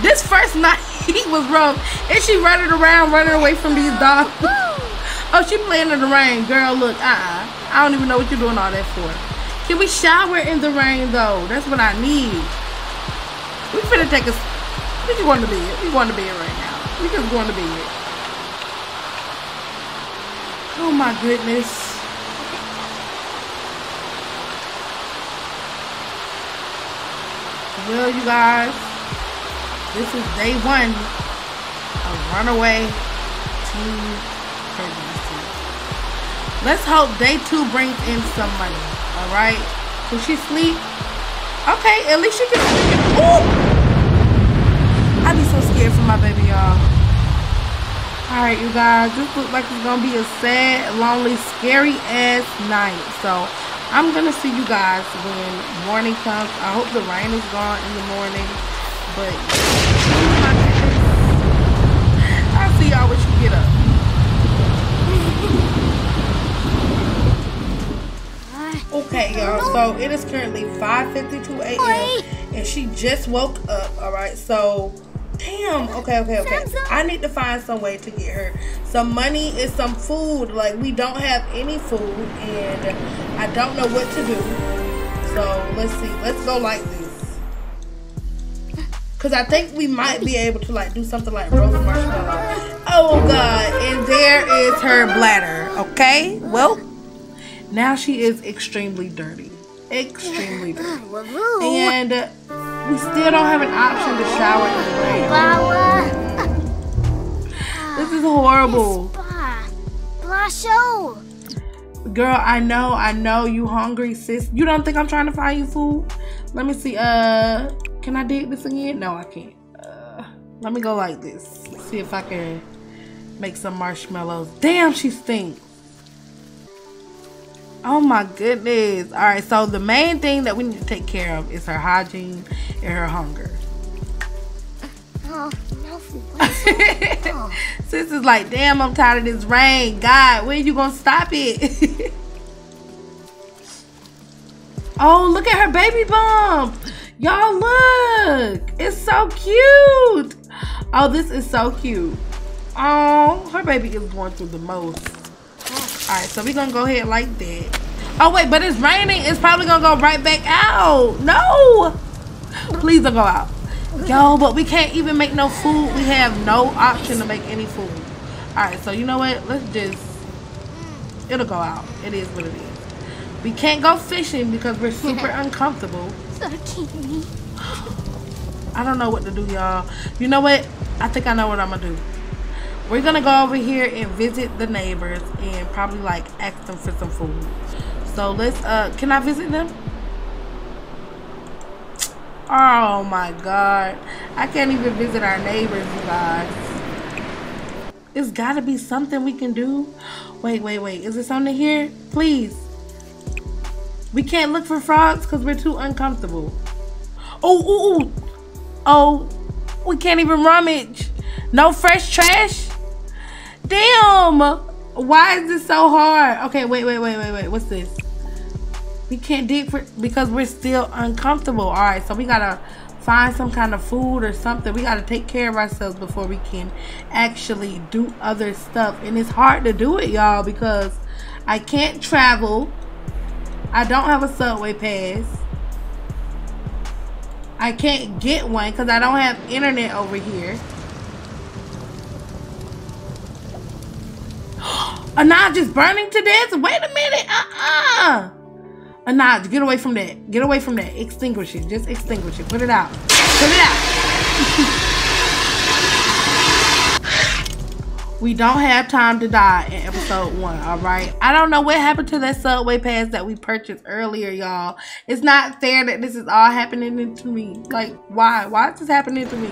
This first night was rough. And she running around, running away from these dogs. Oh, she playing in the rain. Girl, look, uh-uh. I don't even know what you're doing all that for. Can we shower in the rain, though? That's what I need. We finna take a... We just going to bed. We going to bed right now. We just going to bed. Oh, my goodness. Well, you guys, this is day one of Runaway Teen Pregnancy. Let's hope day two brings in some money. All right. Will she sleep? Okay. At least she can sleep. Ooh! I'd be so scared for my baby, y'all. All right, you guys. This looks like it's going to be a sad, lonely, scary-ass night. So, I'm going to see you guys when morning comes. I hope the rain is gone in the morning. But, I'll see y'all when you get up. Okay, y'all, so it is currently five fifty-two a m and she just woke up, all right? So, damn, okay, okay, okay. I need to find some way to get her some money and some food. Like, we don't have any food, and I don't know what to do. So, let's see. Let's go like this. Because I think we might be able to, like, do something like roast marshmallow. Oh, God, and there is her bladder, okay? Well... Now she is extremely dirty. Extremely dirty. And uh, we still don't have an option to shower in the rain. This is horrible. Girl, I know, I know. You hungry, sis? You don't think I'm trying to find you food? Let me see. Uh, Can I dig this again? No, I can't. Uh, Let me go like this. Let's see if I can make some marshmallows. Damn, she stinks. Oh my goodness. All right, so the main thing that we need to take care of is her hygiene and her hunger. Oh, no. coffee. Oh. Sis is like, damn, I'm tired of this rain. God, when are you gonna stop it? Oh, look at her baby bump. Y'all look. It's so cute. Oh, this is so cute. Oh, her baby is going through the most. All right, so we're gonna go ahead like that. Oh wait, but it's raining. It's probably gonna go right back out. No, please don't go out. Yo, but we can't even make no food. We have no option to make any food. All right, so you know what? Let's just, it'll go out. It is what it is. We can't go fishing because we're super uncomfortable. So cute. I don't know what to do, y'all. You know what? I think I know what I'm gonna do. We're gonna go over here and visit the neighbors and probably like ask them for some food. So let's, uh, can I visit them? Oh my God. I can't even visit our neighbors, you guys. It's gotta be something we can do. Wait, wait, wait, is there something here? Please. We can't look for frogs because we're too uncomfortable. Oh, ooh, ooh. Oh, we can't even rummage. No fresh trash? Damn, why is this so hard? Okay, wait, wait, wait, wait, wait, what's this? We can't dig for, because we're still uncomfortable. All right, so we gotta find some kind of food or something. We gotta take care of ourselves before we can actually do other stuff. And it's hard to do it, y'all, because I can't travel. I don't have a subway pass. I can't get one because I don't have internet over here. Anaj is burning to death. Wait a minute. Uh-uh. Anaj, get away from that. Get away from that. Extinguish it. Just extinguish it. Put it out. Put it out. We don't have time to die in episode one, all right? I don't know what happened to that subway pass that we purchased earlier, y'all. It's not fair that this is all happening to me. Like, why? Why is this happening to me?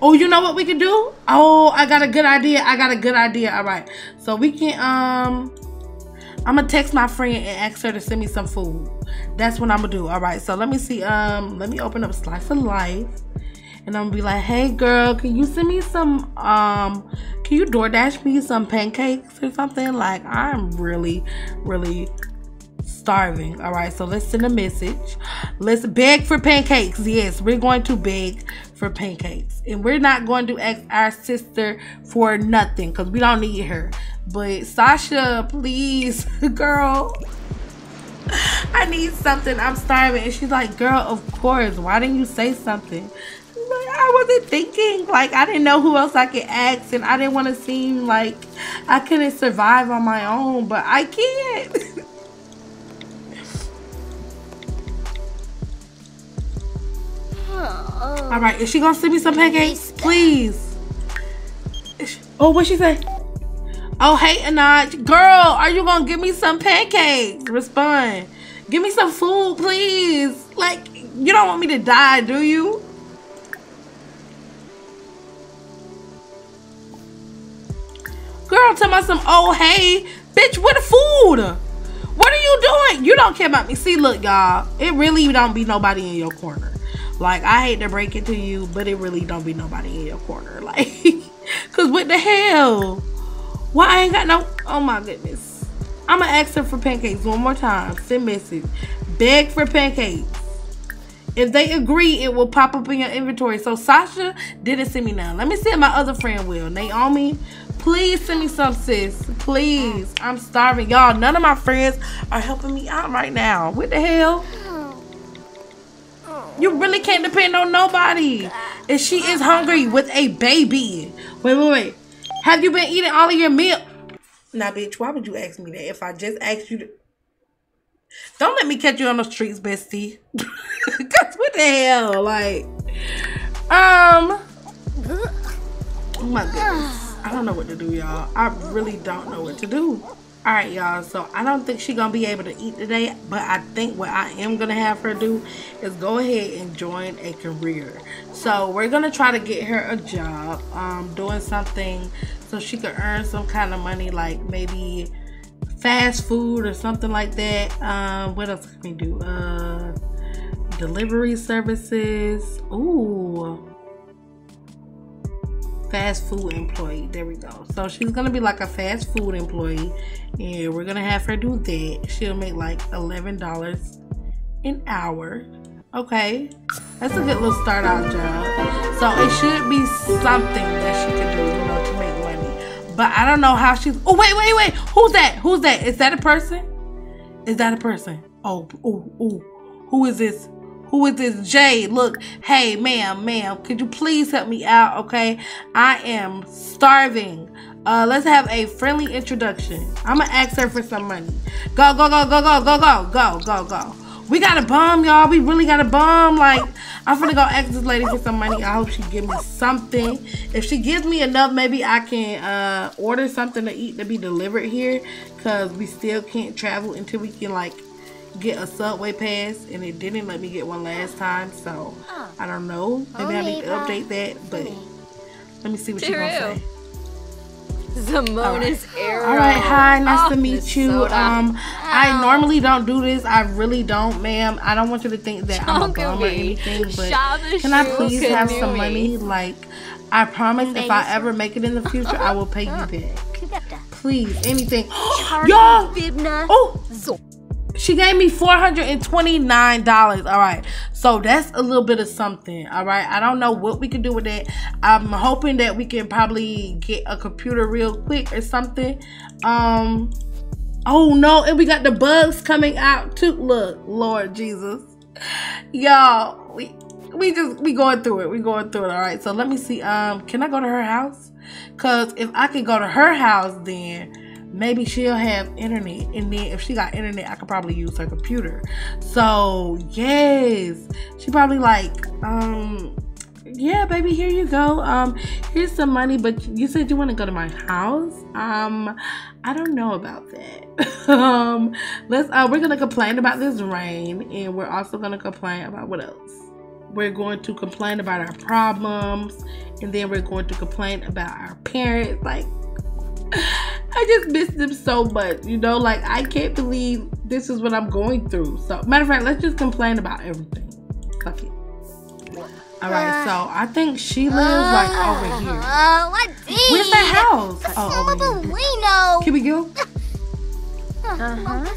Oh, you know what we can do? Oh, I got a good idea. I got a good idea. All right. So we can, um, I'm going to text my friend and ask her to send me some food. That's what I'm going to do. All right. So let me see. Um, let me open up Slice of Life. And I'm going to be like, hey, girl, can you send me some, um, can you DoorDash me some pancakes or something? Like, I'm really, really starving. All right. So let's send a message. Let's beg for pancakes. Yes, we're going to beg for pancakes, and we're not going to ask our sister for nothing because we don't need her. But Sasha, please, girl, I need something. I'm starving. And she's like, girl, of course, why didn't you say something? Like, I wasn't thinking. Like, I didn't know who else I could ask, and I didn't want to seem like I couldn't survive on my own, but I can't. All right, is she gonna send me some pancakes, please? She, oh, what she say? Oh, hey, Anaj, girl, are you gonna give me some pancakes? Respond. Give me some food, please. Like, you don't want me to die, do you? Girl, tell me some. Oh, hey, bitch, where the food? What are you doing? You don't care about me. See, look, y'all, it really don't be nobody in your corner. Like, I hate to break it to you, but it really don't be nobody in your corner. Like, because what the hell? Why I ain't got no... Oh, my goodness. I'm going to ask her for pancakes one more time. Send message. Beg for pancakes. If they agree, it will pop up in your inventory. So, Sasha didn't send me none. Let me see if my other friend will. Naomi, please send me some, sis. Please. I'm starving. Y'all, none of my friends are helping me out right now. What the hell? You really can't depend on nobody. And she is hungry with a baby. Wait, wait, wait. Have you been eating all of your meal? Now, bitch, why would you ask me that if I just asked you to? Don't let me catch you on the streets, bestie. Because what the hell? Like, um. Oh, my goodness. I don't know what to do, y'all. I really don't know what to do. All right, y'all, so I don't think she's going to be able to eat today, but I think what I am going to have her do is go ahead and join a career. So we're going to try to get her a job, um, doing something so she could earn some kind of money, like maybe fast food or something like that. Um, what else can we do? Uh, delivery services. Ooh. Fast food employee. There we go. So she's gonna be like a fast food employee, and we're gonna have her do that. She'll make like eleven dollars an hour. Okay, that's a good little start out job. So it should be something that she can do, you know, to make money. But I don't know how she's. Oh wait, wait, wait. Who's that? Who's that? Is that a person? Is that a person? Oh, oh, oh. Who is this? Who is this? Jay, look, hey, ma'am, ma'am, could you please help me out, okay? I am starving. Uh, let's have a friendly introduction. I'm gonna ask her for some money. Go, go, go, go, go, go, go, go, go, go. We got a bomb, y'all. We really got a bomb. Like, I'm finna go ask this lady for some money. I hope she give me something. If she gives me enough, maybe I can uh, order something to eat to be delivered here, because we still can't travel until we can, like, get a subway pass, and it didn't let me get one last time, so I don't know. Maybe I need to update that, but let me see what you're gonna say. Zamona's arrow. All right, hi, nice to meet you. Um, I normally don't do this. I really don't, ma'am. I don't want you to think that I'm a bum or anything, but can I please have some money? Like, I promise if I ever make it in the future, I will pay you back. Please, anything. Y'all! Oh! She gave me four hundred twenty-nine dollars. All right. So that's a little bit of something. All right. I don't know what we can do with that. I'm hoping that we can probably get a computer real quick or something. Um, oh, no. And we got the bugs coming out too. Look, Lord Jesus. Y'all, we, we just, we going through it. We going through it. All right. So let me see. Um, can I go to her house? Because if I can go to her house, then maybe she'll have internet, and then if she got internet, I could probably use her computer. So yes, she probably like, um, yeah, baby, here you go. Um, here's some money, but you said you want to go to my house. Um, I don't know about that. um, let's. Uh, we're gonna complain about this rain, and we're also gonna complain about what else? We're going to complain about our problems, and then we're going to complain about our parents, like. I just miss them so much, you know, like I can't believe this is what I'm going through. So matter of fact, let's just complain about everything. Fuck it. Alright, so I think she lives like over here. Uh, what Where's the house? Oh, over here. Can we go? Uh-huh.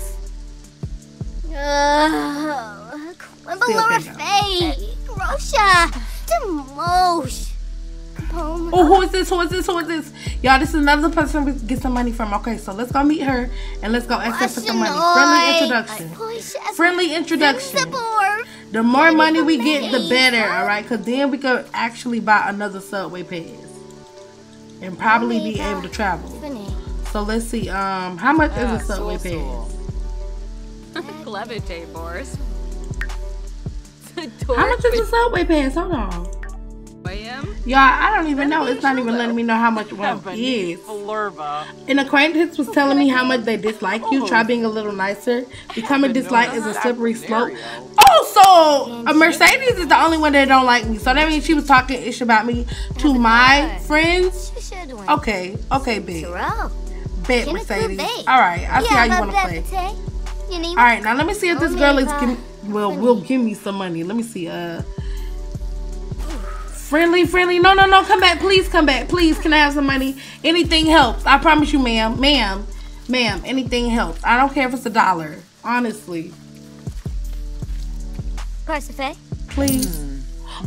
Oh, Quimblelar Faye. Grosha. Demosh. Oh, who is this? Who is this? Who is this? Y'all, this is another person we get some money from. Okay, so let's go meet her and let's go ask her for some money. Friendly introduction. Friendly introduction. The more money we get, the better, all right? Because then we could actually buy another subway pass and probably be able to travel. So let's see. Um, how much is a subway pass? Levite, Boris. How much is a subway pass? Hold on. Y'all, I don't even know. It's not even letting me know how much one is. An acquaintance was telling me how much they dislike you. Try being a little nicer. Becoming disliked is a slippery slope. Oh, so a Mercedes is the only one that don't like me. So that means she was talking ish about me to my friends. Okay, okay, big. Bet, Mercedes. All right, I see how you want to play. All right, now let me see if this girl is giving, well, will give me some money. Let me see. Uh. Friendly, friendly. No, no, no. Come back. Please come back. Please. Can I have some money? Anything helps. I promise you, ma'am. Ma'am. Ma'am. Anything helps. I don't care if it's a dollar. Honestly. Please.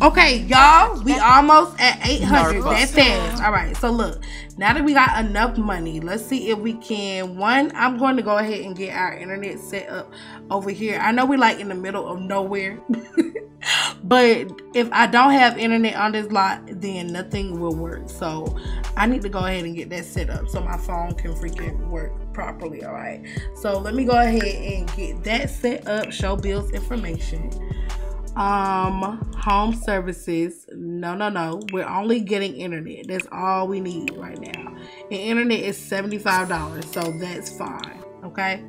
Okay, y'all. We almost at eight hundred. That's fast. All right. So, look. Now that we got enough money, let's see if we can. One, I'm going to go ahead and get our internet set up over here. I know we're like in the middle of nowhere. But if I don't have internet on this lot, then nothing will work. So I need to go ahead and get that set up so my phone can freaking work properly. All right. So let me go ahead and get that set up. Show bills information. Um, home services. No, no, no. We're only getting internet. That's all we need right now. And internet is seventy-five dollars. So that's fine. Okay,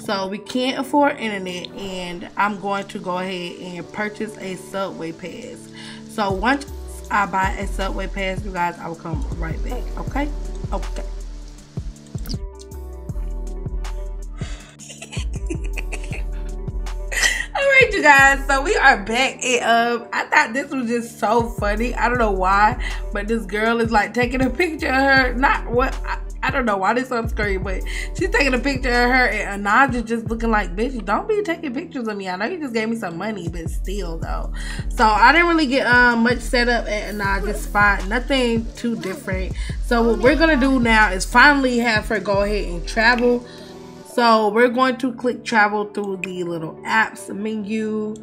so we can't afford internet, and I'm going to go ahead and purchase a subway pass. So once I buy a subway pass, you guys, I will come right back. Okay, okay. All right, you guys, so we are back. And um I thought this was just so funny. I don't know why, but this girl is like taking a picture of her, not what I, I don't know why this on screen, but she's taking a picture of her, and Anaj is just looking like, bitch, don't be taking pictures of me. I know you just gave me some money, but still though. So I didn't really get um much set up at Anaj's spot, nothing too different. So what we're gonna do now is finally have her go ahead and travel. So we're going to click travel through the little apps menu.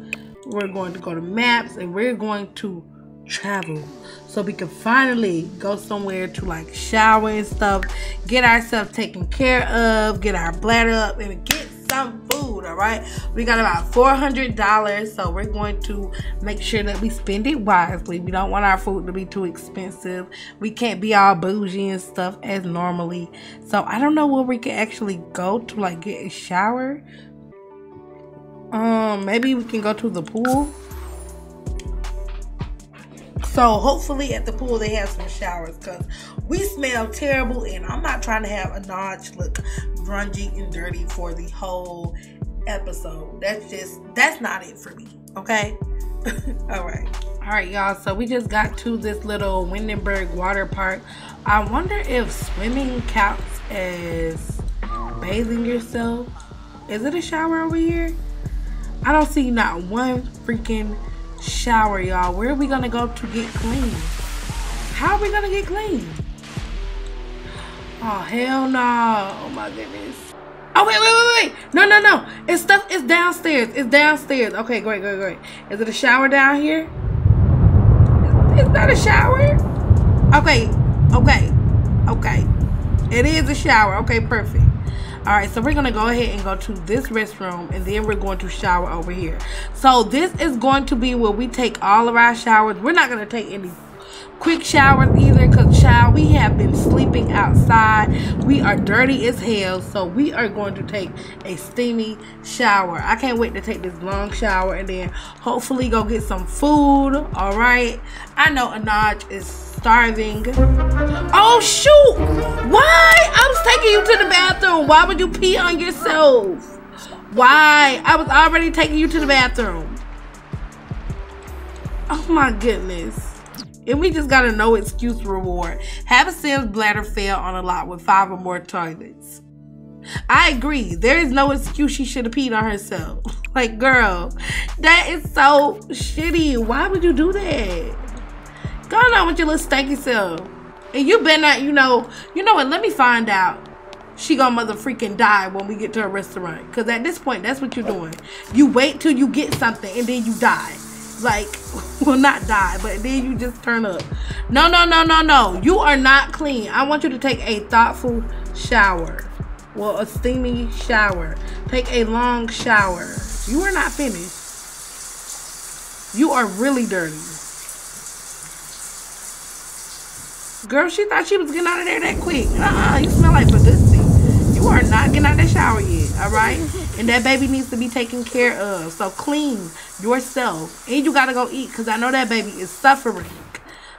We're going to go to maps, and we're going to travel so we can finally go somewhere to like shower and stuff, get ourselves taken care of, get our bladder up, and get some food. All right, we got about four hundred dollars, so we're going to make sure that we spend it wisely. We don't want our food to be too expensive. We can't be all bougie and stuff as normally. So I don't know where we can actually go to like get a shower. Um maybe we can go to the pool. So hopefully at the pool they have some showers, because we smell terrible, and I'm not trying to have Anaj look grungy and dirty for the whole episode. That's just, that's not it for me, okay? All right. All right, y'all. So we just got to this little Windenburg water park. I wonder if swimming counts as bathing yourself. Is it a shower over here? I don't see not one freaking shower, y'all. Where are we gonna go to get clean? How are we gonna get clean? Oh, hell no. Oh my goodness. Oh, wait, wait, wait, wait. No, no, no. It's stuff, it's downstairs. It's downstairs. Okay, great, great, great. Is it a shower down here? It's not a shower. Okay, okay, okay. It is a shower. Okay, perfect. Alright, so we're going to go ahead and go to this restroom, and then we're going to shower over here. So this is going to be where we take all of our showers. We're not going to take any quick showers either, because child, we have been sleeping outside. We are dirty as hell, so we are going to take a steamy shower. I can't wait to take this long shower and then hopefully go get some food. Alright, I know Anaj is starving. Oh shoot, why? I was taking you to the bathroom. Why would you pee on yourself? Why? I was already taking you to the bathroom. Oh my goodness. And we just got a no excuse reward. Have a Sims bladder fail on a lot with five or more toilets. I agree. There is no excuse she should have peed on herself. Like, girl, that is so shitty. Why would you do that? Go on with your little stanky self. And you better not, you know, you know what? Let me find out. She gonna mother freaking die when we get to a restaurant. Because at this point, that's what you're doing. You wait till you get something and then you die. Like, well, not die, but then you just turn up. No, no, no, no, no. You are not clean. I want you to take a thoughtful shower. Well, a steamy shower. Take a long shower. You are not finished. You are really dirty. Girl, she thought she was getting out of there that quick. Uh-uh, you smell like Badoosie. You are not getting out of that shower yet, all right? And that baby needs to be taken care of. So clean yourself. And you got to go eat, because I know that baby is suffering.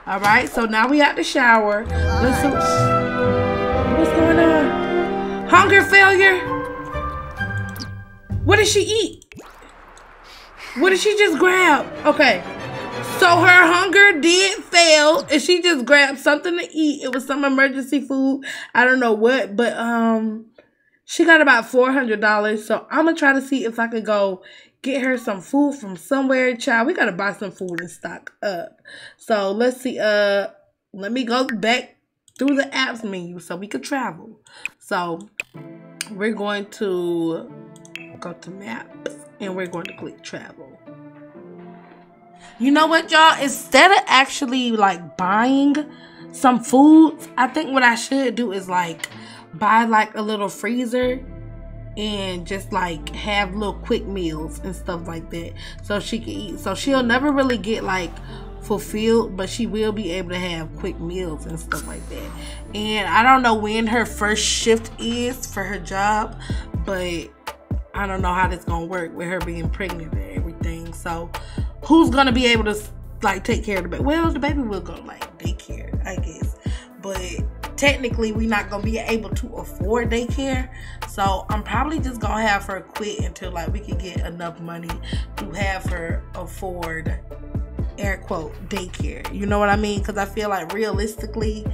All right? So now we out the shower. Let's see. What's going on? Hunger failure? What did she eat? What did she just grab? Okay. So her hunger did fail, and she just grabbed something to eat. It was some emergency food. I don't know what, but um, she got about four hundred dollars. So I'm going to try to see if I could go get her some food from somewhere. Child, we got to buy some food and stock up. So let's see. Uh, let me go back through the apps menu so we could travel. So we're going to go to maps, and we're going to click travel. You know what, y'all? Instead of actually like buying some foods, I think what I should do is like buy like a little freezer and just like have little quick meals and stuff like that, so she can eat. So she'll never really get like fulfilled, but she will be able to have quick meals and stuff like that. And I don't know when her first shift is for her job, but I don't know how this gonna work with her being pregnant and everything. So who's gonna be able to like take care of the baby? Well, the baby will go like daycare, I guess, but technically we're not gonna be able to afford daycare, so I'm probably just gonna have her quit until like we can get enough money to have her afford, air quote, daycare. You know what I mean? Because I feel like realistically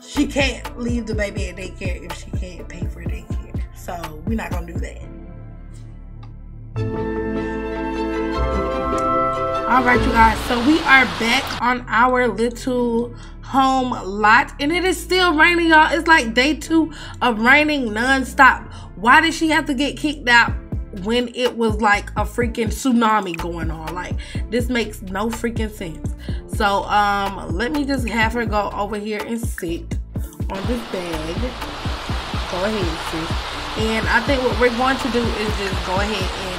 she can't leave the baby at daycare if she can't pay for daycare, so we're not gonna do that. All right, you guys, so we are back on our little home lot, and it is still raining, y'all. It's like day two of raining non-stop. Why did she have to get kicked out when it was like a freaking tsunami going on? Like, this makes no freaking sense. So um let me just have her go over here and sit on this bag. Go ahead, sis. And I think what we're going to do is just go ahead and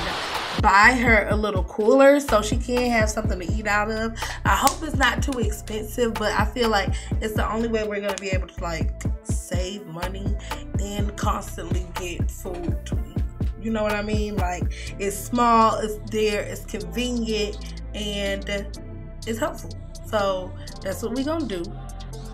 buy her a little cooler so she can have something to eat out of. I hope it's not too expensive, but I feel like it's the only way we're gonna be able to like save money and constantly get food to eat. You know what I mean? Like, it's small, it's there, it's convenient, and it's helpful. So that's what we're gonna do.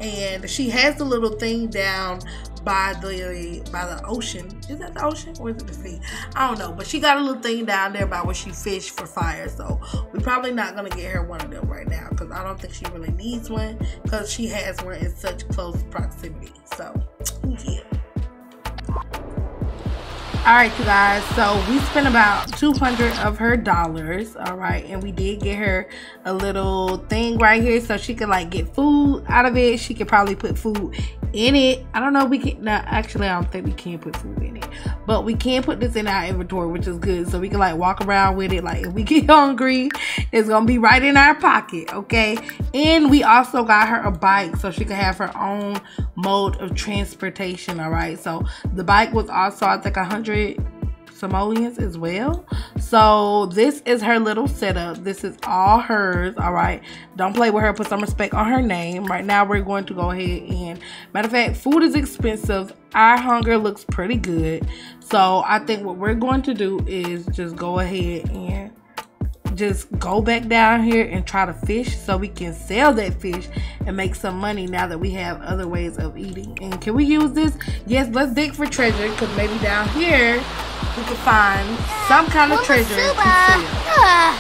And she has the little thing down by the by the ocean. Is that the ocean or is it the sea? I don't know, but she got a little thing down there by where she fished for fire, so we're probably not gonna get her one of them right now because I don't think she really needs one because she has one in such close proximity. So yeah. Alright, you guys, so we spent about two hundred of her dollars, alright, and we did get her a little thing right here so she could, like, get food out of it. She could probably put food in it. I don't know if we can, no, actually, I don't think we can put food in it, but we can put this in our inventory, which is good, so we can, like, walk around with it. Like, if we get hungry, it's gonna be right in our pocket, okay? And we also got her a bike so she could have her own mode of transportation, alright? So the bike was also, I think, one hundred simoleons as well. So this is her little setup. This is all hers, all right? Don't play with her. Put some respect on her name. Right now we're going to go ahead and, matter of fact, food is expensive. Our hunger looks pretty good, so I think what we're going to do is just go ahead and just go back down here and try to fish so we can sell that fish and make some money now that we have other ways of eating. And can we use this? Yes, let's dig for treasure, because maybe down here we can find yeah, some kind of treasure to sell. Yeah.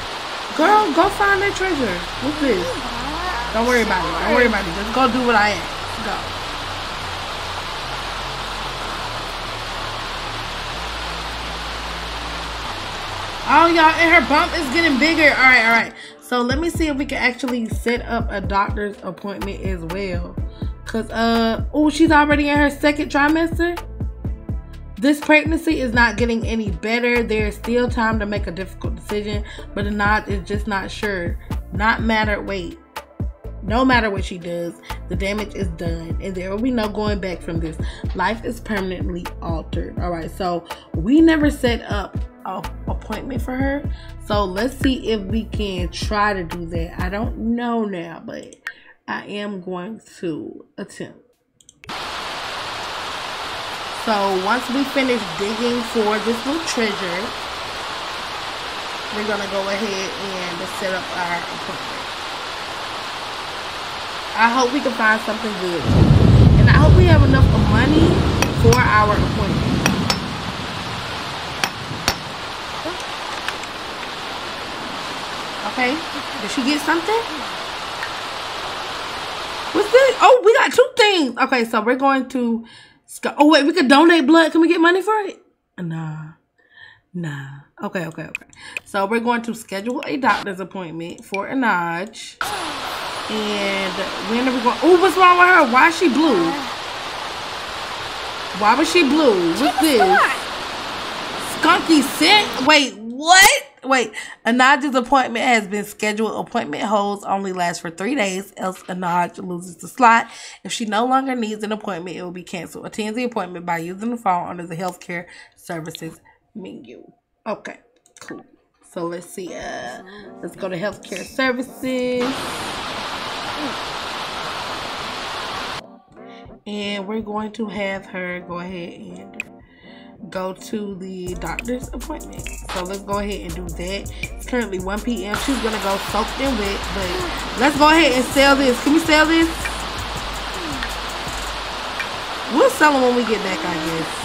Girl, go find that treasure. What's this? Yeah. Don't worry about it. Don't worry about it. Just go do what I asked. Go. Oh, y'all, and her bump is getting bigger. All right, all right. So let me see if we can actually set up a doctor's appointment as well. Because, uh, oh, she's already in her second trimester. This pregnancy is not getting any better. There is still time to make a difficult decision, but Anaj is just not sure. Not matter, wait. No matter what she does, the damage is done, and there will be no going back from this. Life is permanently altered. All right, so we never set up an appointment for her, so let's see if we can try to do that. I don't know now, but I am going to attempt. So once we finish digging for this little treasure, we're gonna go ahead and set up our appointment. I hope we can find something good, and I hope we have enough money for our appointment. Okay, did she get something? What's this? Oh, we got two things. Okay, so we're going to. Oh wait, we could donate blood. Can we get money for it? Nah, nah. Okay, okay, okay. So we're going to schedule a doctor's appointment for Anaj. And when are we going? Oh, what's wrong with her? Why is she blue? Why was she blue? What's this? Skunky scent? Wait, what? Wait, Anaj's appointment has been scheduled. Appointment holds only last for three days, else Anaj loses the slot. If she no longer needs an appointment, it will be canceled. Attend the appointment by using the phone under the healthcare services menu. Okay, cool. So let's see. Uh, let's go to healthcare services. And we're going to have her go ahead and go to the doctor's appointment. So let's go ahead and do that. It's currently one p m She's gonna go soaked and wet, but let's go ahead and sell this. Can we sell this? sell them when we get back, I guess.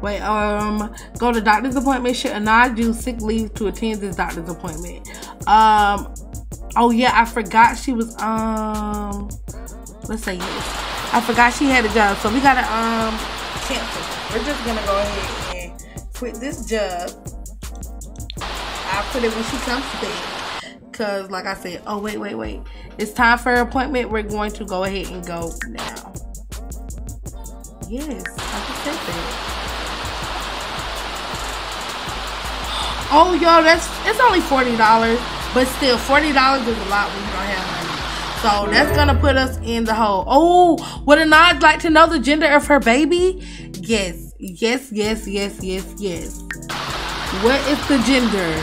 Wait, um, go to doctor's appointment. Should Anaj use sick leave to attend this doctor's appointment? Um, oh yeah, I forgot she was, um, let's say yes. I forgot she had a job, so we gotta, um, cancel. We're just gonna go ahead and quit this job. I'll put it when she comes to bed. Because, like I said, oh, wait, wait, wait. It's time for her appointment. We're going to go ahead and go now. Yes, I just said that. Oh, yo, that's, it's only forty dollars. But still, forty dollars is a lot when you don't have money. So, that's going to put us in the hole. Oh, would Anaj like to know the gender of her baby? Yes, yes, yes, yes, yes, yes. What is the gender?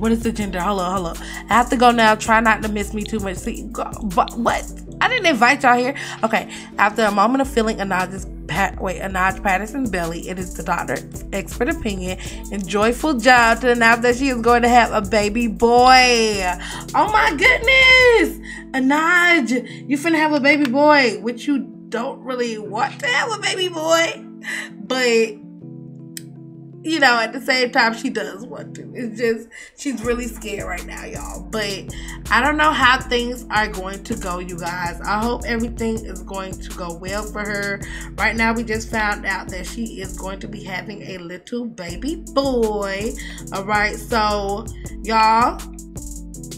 What is the gender? Hold on, hold on. I have to go now. Try not to miss me too much. See, go, but what? I didn't invite y'all here. Okay. After a moment of feeling Anaj's pat, wait, Anaj Patterson's belly, it is the doctor's expert opinion and joyful job to announce that she is going to have a baby boy. Oh my goodness, Anaj, you finna have a baby boy, which you don't really want to have a baby boy, but. You know, at the same time, she does want to. It's just, she's really scared right now, y'all. But I don't know how things are going to go, you guys. I hope everything is going to go well for her. Right now, we just found out that she is going to be having a little baby boy. All right, so, y'all,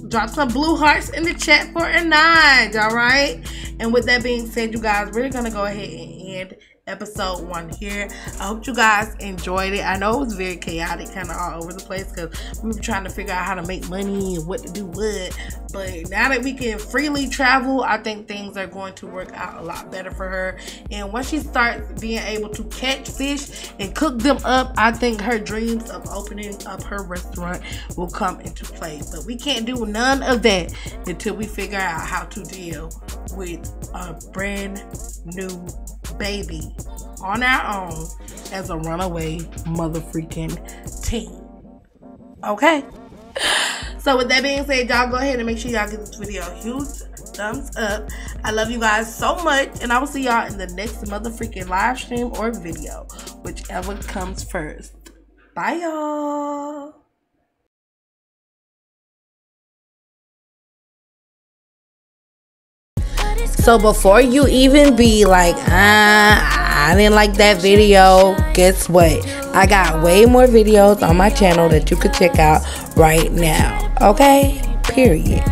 drop some blue hearts in the chat for Anaj, all right? And with that being said, you guys, we're going to go ahead and end episode one here. I hope you guys enjoyed it. I know it was very chaotic, kind of all over the place, because we were trying to figure out how to make money and what to do what. But now that we can freely travel, I think things are going to work out a lot better for her. And once she starts being able to catch fish and cook them up, I think her dreams of opening up her restaurant will come into play. But we can't do none of that until we figure out how to deal with a brand new baby on our own as a runaway motherfreaking teen. Okay, so with that being said, y'all go ahead and make sure y'all give this video a huge thumbs up. I love you guys so much, and I will see y'all in the next motherfreaking live stream or video, whichever comes first. Bye, y'all. So before you even be like, ah, I didn't like that video, guess what? I got way more videos on my channel that you could check out right now. Okay? Period.